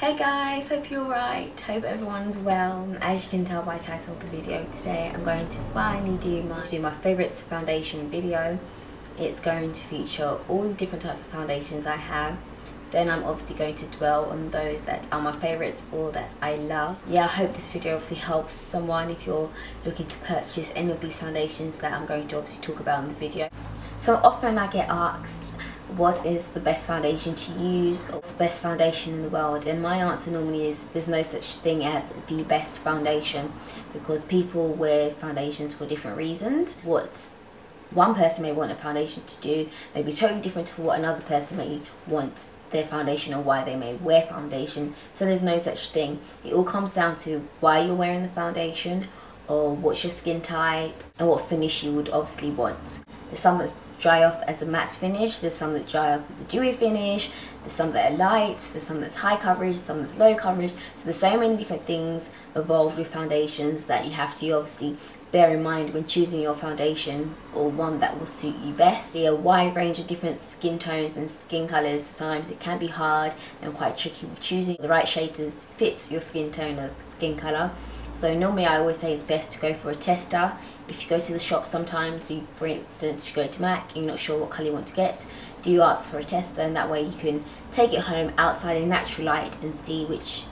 Hey guys, hope you're alright, hope everyone's well. As you can tell by the title of the video, today I'm going to finally do my favourites foundation video. It's going to feature all the different types of foundations I have. Then I'm obviously going to dwell on those that are my favourites or that I love. Yeah, I hope this video obviously helps someone if you're looking to purchase any of these foundations that I'm going to obviously talk about in the video. So often I get asked, what is the best foundation to use, or the best foundation in the world? And my answer normally is there's no such thing as the best foundation, because people wear foundations for different reasons. What one person may want a foundation to do may be totally different to what another person may want their foundation, or why they may wear foundation. So there's no such thing. It all comes down to why you're wearing the foundation, or what's your skin type, and what finish you would obviously want. There's some that's dry off as a matte finish, there's some that dry off as a dewy finish, there's some that are light, there's some that's high coverage, some that's low coverage. So there's so many different things involved with foundations that you have to obviously bear in mind when choosing your foundation, or one that will suit you best. See a wide range of different skin tones and skin colours, so sometimes it can be hard and quite tricky with choosing the right shade to fit your skin tone or skin colour. So normally I always say it's best to go for a tester. If you go to the shop sometimes, for instance if you go to MAC and you're not sure what colour you want to get, do ask for a tester, and that way you can take it home outside in natural light and see which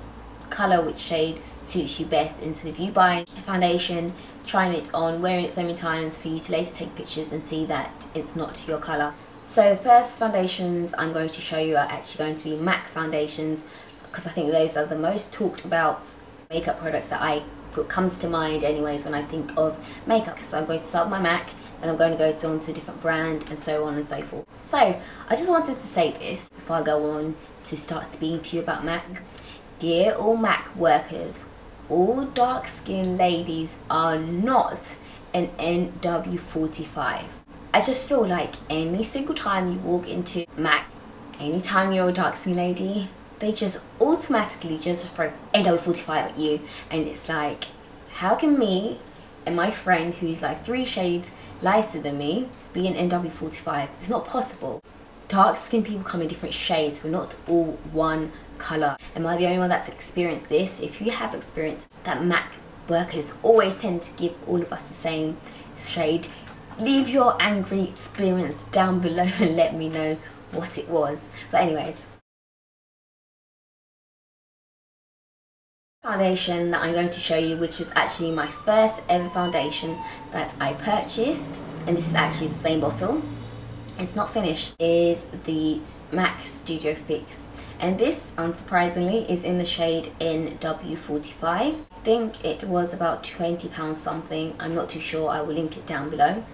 colour, which shade suits you best, instead of you buying a foundation, trying it on, wearing it so many times for you to later take pictures and see that it's not your colour. So the first foundations I'm going to show you are actually going to be MAC foundations, because I think those are the most talked about makeup products that comes to mind anyways when I think of makeup. So I'm going to start with my MAC, and I'm going to go on to a different brand and so on and so forth. So I just wanted to say this before I go on to start speaking to you about MAC. Dear all MAC workers, all dark skinned ladies are not an NW45. I just feel like any single time you walk into MAC, anytime you're a dark skinned lady, they just automatically just throw NW45 at you, and it's like, how can me and my friend who's like 3 shades lighter than me be an NW45? It's not possible. Dark skin people come in different shades, we're not all one colour. Am I the only one that's experienced this? If you have experienced that, MAC workers always tend to give all of us the same shade. Leave your angry experience down below and let me know what it was. But anyways, foundation that I'm going to show you, which was actually my first ever foundation that I purchased, and this is actually the same bottle, it's not finished, is the MAC Studio Fix, and this unsurprisingly is in the shade NW45. I think it was about £20 something, I'm not too sure, I will link it down below.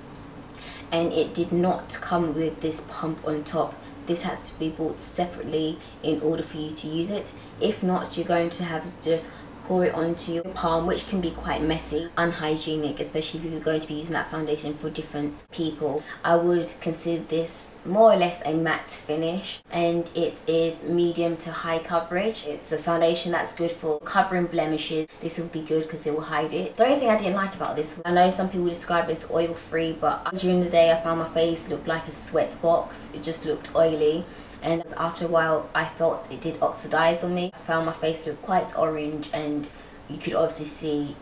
And it did not come with this pump on top. This had to be bought separately in order for you to use it. If not, you're going to have to just pour it onto your palm, which can be quite messy, unhygienic, especially if you're going to be using that foundation for different people. I would consider this more or less a matte finish, and it is medium to high coverage. It's a foundation that's good for covering blemishes. This will be good because it will hide it. The only thing I didn't like about this, I know some people describe it as oil free, but during the day I found my face looked like a sweat box. It just looked oily. And after a while I felt it did oxidize on me. I found my face looked quite orange, and you could obviously see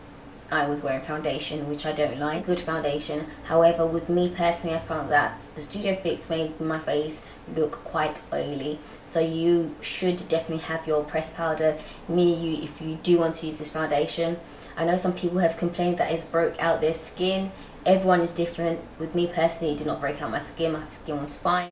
I was wearing foundation, which I don't like. Good foundation, however, with me personally, I found that the Studio Fix made my face look quite oily. So you should definitely have your pressed powder near you if you do want to use this foundation. I know some people have complained that it's broke out their skin. Everyone is different. With me personally, it did not break out my skin was fine.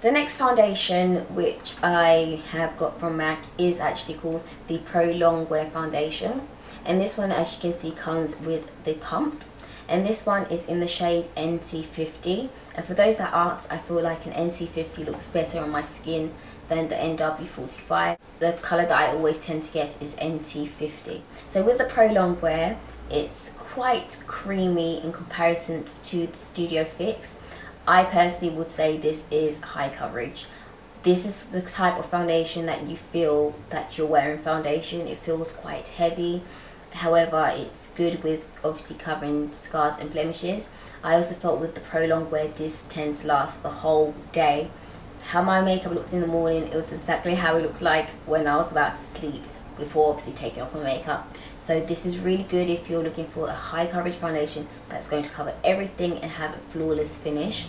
The next foundation which I have got from MAC is actually called the Pro Longwear foundation, and this one, as you can see, comes with the pump, and this one is in the shade NC50. And for those that ask, I feel like an NC50 looks better on my skin than the NW45. The colour that I always tend to get is NC50. So with the Pro Longwear, it's quite creamy in comparison to the Studio Fix. I personally would say this is high coverage. This is the type of foundation that you feel that you're wearing foundation. It feels quite heavy. However, it's good with obviously covering scars and blemishes. I also felt with the Pro Longwear, this tends to last the whole day. how my makeup looked in the morning, it was exactly how it looked like when I was about to sleep before obviously taking off my makeup. So this is really good if you're looking for a high coverage foundation that's going to cover everything and have a flawless finish.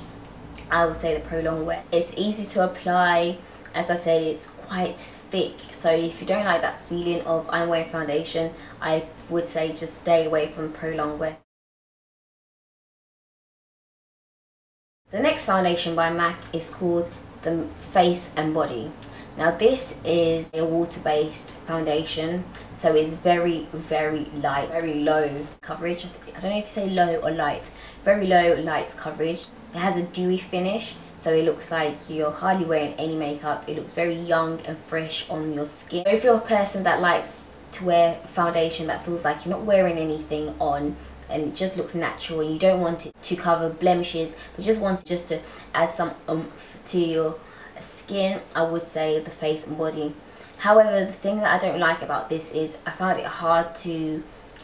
I would say the Pro Longwear. It's easy to apply. As I said, it's quite thick, so if you don't like that feeling of I'm wearing foundation, I would say just stay away from Pro Longwear. The next foundation by MAC is called the Face and Body. Now this is a water-based foundation, so it's very light, very low coverage. I don't know if you say low or light, very low light coverage. It has a dewy finish, so it looks like you're hardly wearing any makeup. It looks very young and fresh on your skin. So if you're a person that likes to wear foundation that feels like you're not wearing anything on and it just looks natural, you don't want it to cover blemishes, but just want it just to add some oomph to your skin, I would say the Face and Body. However, the thing that I don't like about this is I found it hard to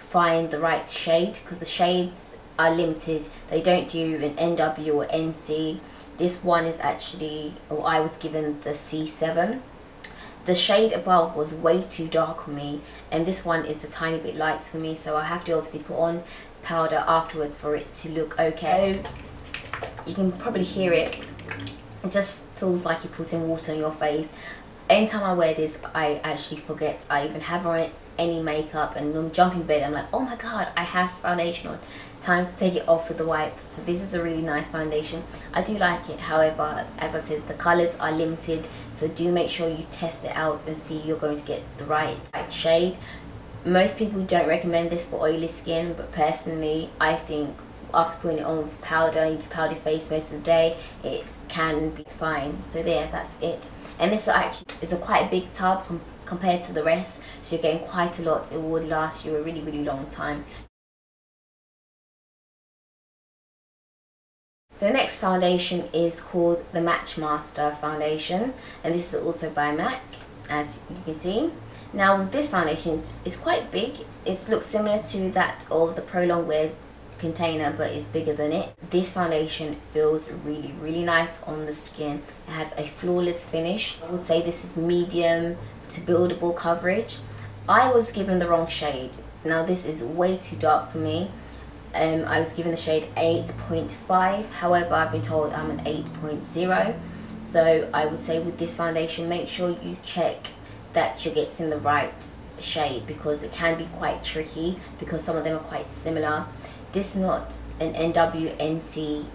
find the right shade because the shades are limited. They don't do an NW or NC. This one is actually, or I was given the C7. The shade above was way too dark on me, and this one is a tiny bit light for me, so I have to obviously put on powder afterwards for it to look okay. You can probably hear it. It just feels like you're putting water on your face. Anytime I wear this, I actually forget I even have on it any makeup, and I'm jumping in bed, I'm like, oh my god, I have foundation on. Time to take it off with the wipes. So this is a really nice foundation. I do like it. However, as I said, the colors are limited, so do make sure you test it out and see you're going to get the right shade. Most people don't recommend this for oily skin, but personally I think after putting it on with powder, you powder your face most of the day, it can be fine. So there, that's it. And this actually is a quite big tub compared to the rest, so you're getting quite a lot. It would last you a really long time. The next foundation is called the Matchmaster foundation, and this is also by MAC, as you can see. Now this foundation is quite big. It looks similar to that of the Pro Longwear container, but it's bigger than it. This foundation feels really nice on the skin. It has a flawless finish. I would say this is medium to buildable coverage. I was given the wrong shade. Now this is way too dark for me. I was given the shade 8.5, however I've been told I'm an 8.0, so I would say with this foundation make sure you check that you're getting the right shade, because it can be quite tricky because some of them are quite similar. This is not an NWNC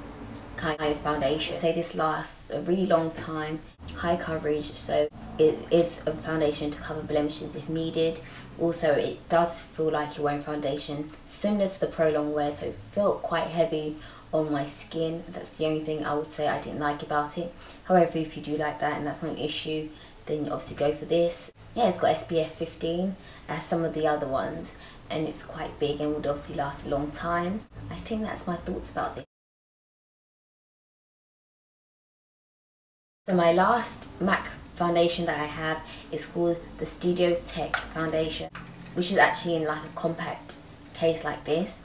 kind of foundation. I'd say this lasts a really long time, high coverage, so it is a foundation to cover blemishes if needed. Also, it does feel like you're wearing foundation similar to the Pro Longwear, so it felt quite heavy on my skin. That's the only thing I would say I didn't like about it. However, if you do like that and that's not an issue, then you obviously go for this. Yeah, it's got SPF 15 as some of the other ones, and it's quite big and would obviously last a long time. I think that's my thoughts about this. So my last MAC foundation that I have is called the Studio Tech foundation, which is actually in like a compact case like this,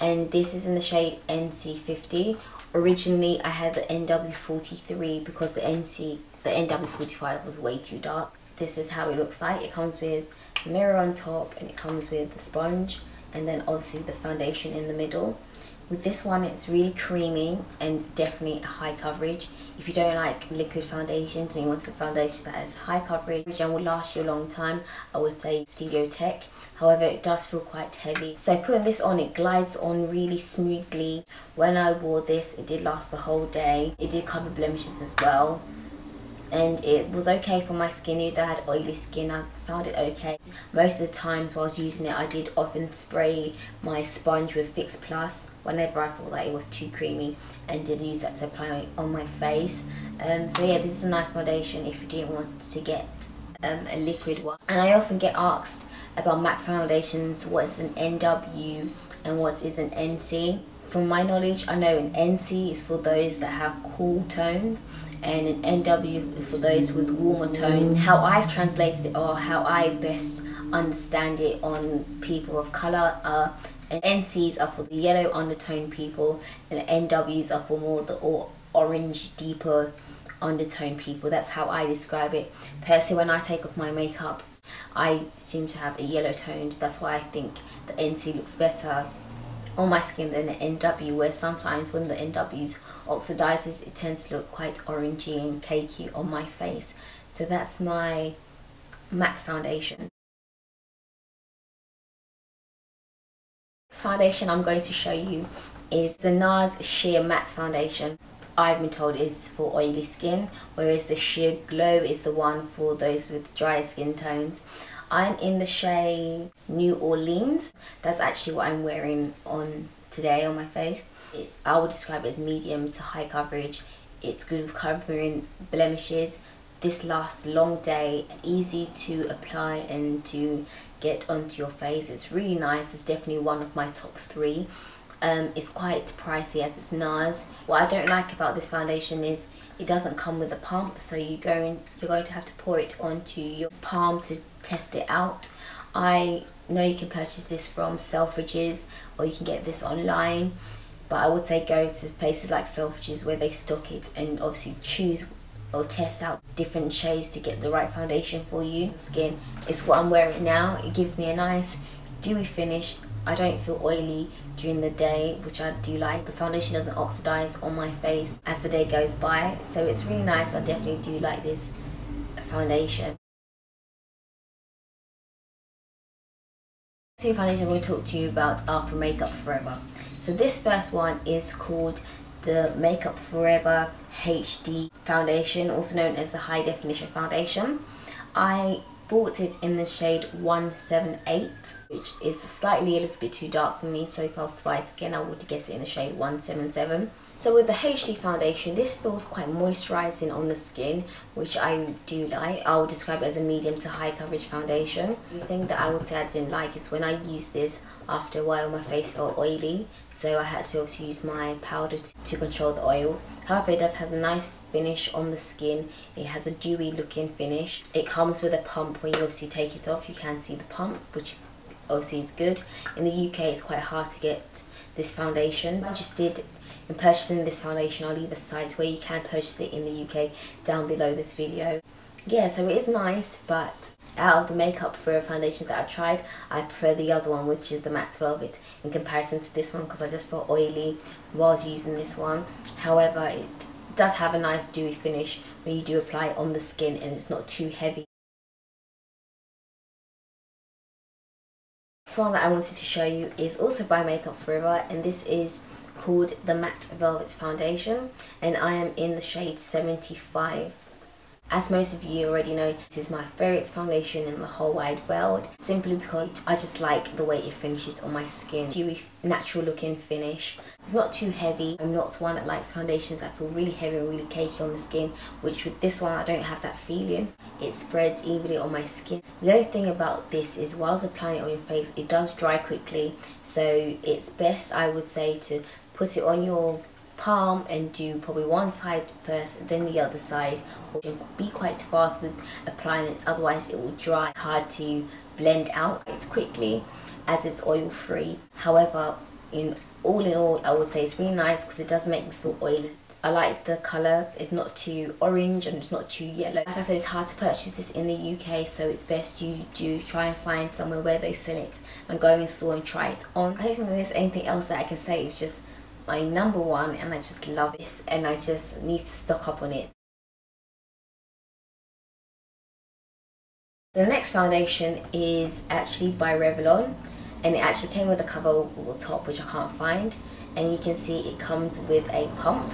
and this is in the shade NC50. Originally I had the NW43 because the NW45 was way too dark. This is how it looks like. It comes with a mirror on top, and it comes with the sponge, and then obviously the foundation in the middle. With this one, it's really creamy and definitely a high coverage. If you don't like liquid foundations and you want a foundation that has high coverage and will last you a long time, I would say Studio Tech. However, it does feel quite heavy. So putting this on, it glides on really smoothly. When I wore this, it did last the whole day. It did cover blemishes as well. And it was okay for my skin. Either I had oily skin, I found it okay. Most of the times while I was using it, I did often spray my sponge with Fix Plus whenever I thought that it was too creamy, and did use that to apply on my face. So yeah, this is a nice foundation if you didn't want to get a liquid one. And I often get asked about MAC foundations, what is an NW and what is an NC. From my knowledge, I know an NC is for those that have cool tones, and an NW for those with warmer tones. How I've translated it, or how I best understand it on people of colour, and NCs are for the yellow undertone people, and NWs are for more the orangey, deeper undertone people. That's how I describe it. Personally, when I take off my makeup, I seem to have a yellow toned. That's why I think the N2 looks better on my skin than the NW, where sometimes when the NW's oxidizes, it tends to look quite orangey and cakey on my face. So that's my MAC foundation. Next foundation I'm going to show you is the NARS Sheer Matte Foundation. I've been told is for oily skin, whereas the Sheer Glow is the one for those with dry skin tones. I'm in the shade New Orleans. That's actually what I'm wearing on today on my face. I would describe it as medium to high coverage. It's good with covering blemishes. This lasts a long day. It's easy to apply and to get onto your face. It's really nice. It's definitely one of my top three. It's quite pricey as it's NARS. What I don't like about this foundation is it doesn't come with a pump, so you're going to have to pour it onto your palm to test it out. I know you can purchase this from Selfridges, or you can get this online, but I would say go to places like Selfridges where they stock it, and obviously choose or test out different shades to get the right foundation for you. Skin is what I'm wearing now. It gives me a nice dewy finish. I don't feel oily during the day, which I do like. The foundation doesn't oxidize on my face as the day goes by, so it's really nice. I definitely do like this foundation. The foundation I'm going to talk to you about are from Makeup Forever. So this first one is called the Makeup Forever HD Foundation, also known as the High Definition Foundation. I bought it in the shade 178, which is slightly a little bit too dark for me, so if I was white skin I would get it in the shade 177. So with the HD foundation, this feels quite moisturizing on the skin, which I do like. I would describe it as a medium to high coverage foundation. The thing that I would say I didn't like is when I used this, after a while my face felt oily, so I had to obviously use my powder to control the oils. However, it does have a nice finish on the skin. It has a dewy looking finish. It comes with a pump. When you obviously take it off, you can see the pump, which obviously is good. In the UK it's quite hard to get this foundation. I'm interested in purchasing this foundation. I'll leave a site where you can purchase it in the UK down below this video. Yeah, so it is nice, but out of the Makeup Forever foundation that I've tried, I prefer the other one, which is the Matte Velvet, in comparison to this one, because I just felt oily whilst using this one. However, it does have a nice dewy finish when you do apply it on the skin, and it's not too heavy. This one that I wanted to show you is also by Makeup Forever, and this is called the Matte Velvet Foundation, and I am in the shade 75. As most of you already know, this is my favourite foundation in the whole wide world, simply because I just like the way it finishes on my skin. It's a dewy, natural looking finish. It's not too heavy. I'm not one that likes foundations that feel really heavy and really cakey on the skin, which with this one I don't have that feeling. It spreads evenly on my skin. The only thing about this is whilst applying it on your face, it does dry quickly, so it's best, I would say, to put it on your palm and do probably one side first, then the other side. Be quite fast with applying it, otherwise it will dry. It's hard to blend out it's quickly as it's oil free. However, in all I would say it's really nice because it does make me feel oily. I like the colour. It's not too orange and it's not too yellow. Like I said, it's hard to purchase this in the UK, so it's best you do try and find somewhere where they sell it and go in store and try it on. I don't think there's anything else that I can say. It's just my number one, and I just love this, and I just need to stock up on it. The next foundation is actually by Revlon, and it actually came with a coverable top, which I can't find, and you can see it comes with a pump,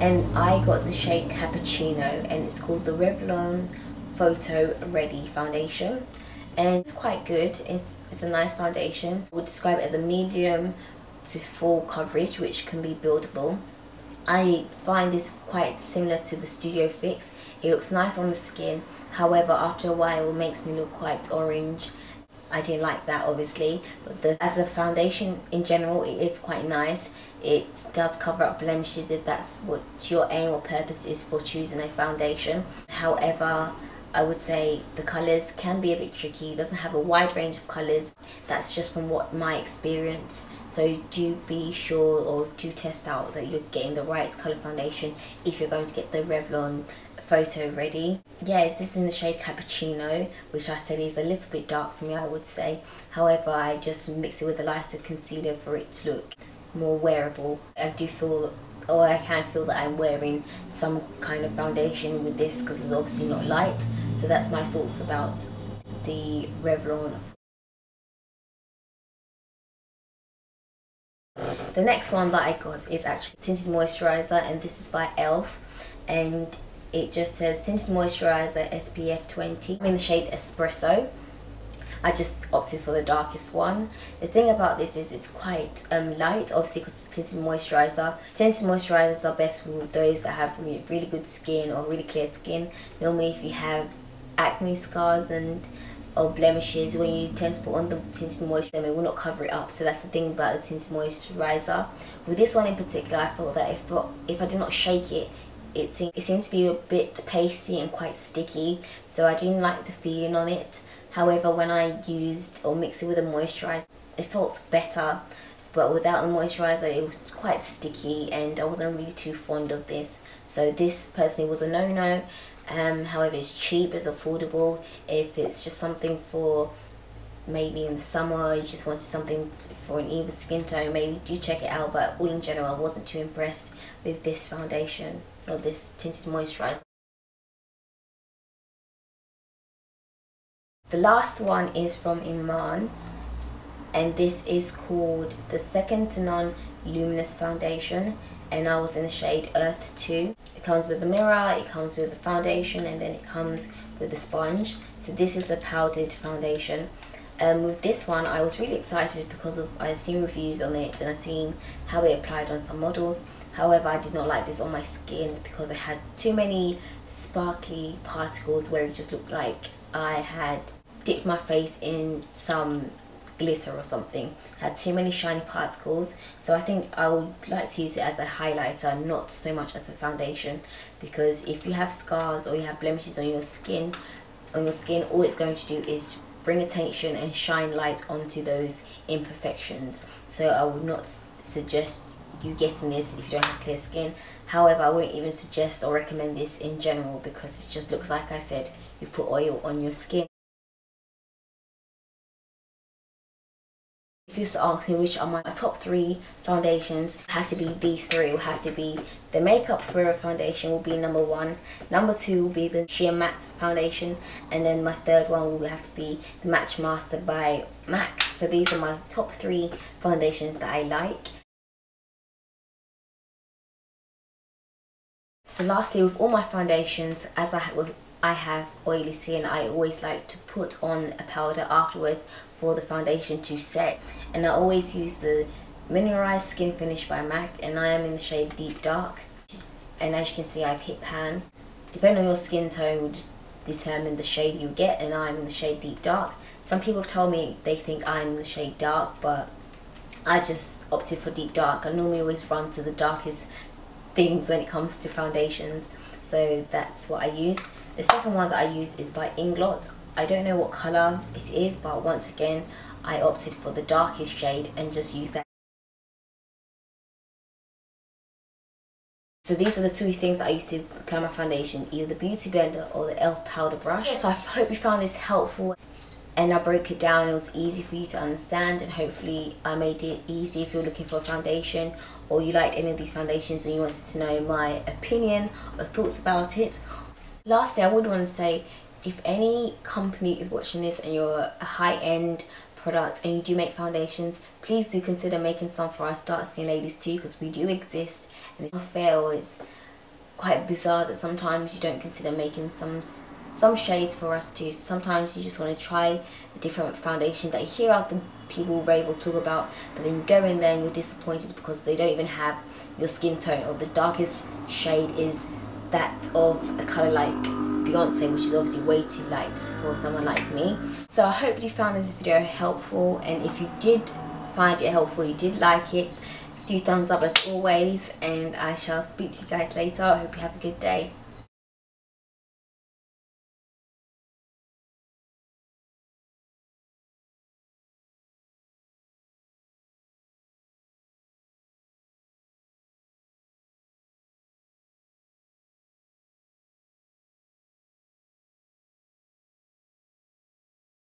and I got the shade Cappuccino, and it's called the Revlon Photo Ready Foundation, and it's quite good. It's a nice foundation. I would describe it as a medium to full coverage, which can be buildable. I find this quite similar to the Studio Fix. It looks nice on the skin, however after a while it makes me look quite orange. I didn't like that obviously, but as a foundation in general it is quite nice. It does cover up blemishes if that's what your aim or purpose is for choosing a foundation. However, I would say the colours can be a bit tricky. It doesn't have a wide range of colours. That's just from what my experience. So do be sure, or do test out that you're getting the right colour foundation if you're going to get the Revlon Photo Ready. Yes, this is in the shade Cappuccino, which I said is a little bit dark for me, I would say. However, I just mix it with a lighter concealer for it to look more wearable. I do feel, or I can feel, that I'm wearing some kind of foundation with this because it's obviously not light. So that's my thoughts about the Revlon. The next one that I got is actually tinted moisturizer, and this is by Elf, and it just says tinted moisturizer SPF 20. I'm in the shade Espresso. I just opted for the darkest one. The thing about this is it's quite light, obviously because it's tinted moisturizer. Tinted moisturizers are best for those that have really good skin or really clear skin. Normally, if you have acne scars or blemishes, when you tend to put on the tinted moisturizer, it will not cover it up. So that's the thing about the tinted moisturizer. With this one in particular, I felt that if I do not shake it, it seems to be a bit pasty and quite sticky. So I didn't like the feeling on it. However, when I used or mixed it with a moisturiser, it felt better, but without the moisturiser it was quite sticky and I wasn't really too fond of this. So this personally was a no-no. However, it's cheap, it's affordable. If it's just something for maybe in the summer, you just wanted something for an even skin tone, maybe do check it out. But all in general, I wasn't too impressed with this foundation or this tinted moisturiser. The last one is from Iman, and this is called the Second to None Luminous Foundation, and I was in the shade Earth 2. It comes with the mirror, it comes with the foundation, and then it comes with the sponge. So this is the powdered foundation. With this one I was really excited because I've seen reviews on it and I've seen how it applied on some models. However, I did not like this on my skin because it had too many sparkly particles where it just looked like I had dipped my face in some glitter or something. Had too many shiny particles, so I think I would like to use it as a highlighter, not so much as a foundation, because if you have scars or you have blemishes on your skin, all it's going to do is bring attention and shine light onto those imperfections. So I would not suggest you getting this if you don't have clear skin. However, I won't even suggest or recommend this in general because it just looks like, I said, you've put oil on your skin. If you were asking which are my top three foundations, it has to be these three. It will have to be the Makeup Forever foundation will be number one. Number two will be the Sheer Matte foundation, and then my third one will have to be the Matchmaster by MAC. So these are my top three foundations that I like. So lastly, with all my foundations, as I have oily skin, I always like to put on a powder afterwards for the foundation to set, and I always use the Mineralise Skin Finish by MAC, and I am in the shade Deep Dark, and as you can see I've hit pan. Depending on your skin tone would determine the shade you get, and I'm in the shade Deep Dark. Some people have told me they think I'm in the shade Dark, but I just opted for Deep Dark. I normally always run to the darkest things when it comes to foundations, so that's what I use. The second one that I use is by Inglot. I don't know what colour it is, but once again I opted for the darkest shade and just used that. So these are the two things that I use to apply my foundation, either the Beauty Blender or the Elf powder brush. So I hope you found this helpful, and I broke it down. It was easy for you to understand, and hopefully I made it easy if you're looking for a foundation, or you liked any of these foundations and you wanted to know my opinion or thoughts about it. Lastly, I would want to say, if any company is watching this and you're a high-end product and you do make foundations, please do consider making some for us dark skin ladies too, because we do exist, and it's unfair, or it's quite bizarre that sometimes you don't consider making some shades for us too. Sometimes you just want to try a different foundation that you hear other people rave or talk about, but then you go in there and you're disappointed because they don't even have your skin tone, or the darkest shade is that of a colour like Beyonce, which is obviously way too light for someone like me. So I hope you found this video helpful, and if you did find it helpful, you did like it, do thumbs up as always, and I shall speak to you guys later. I hope you have a good day.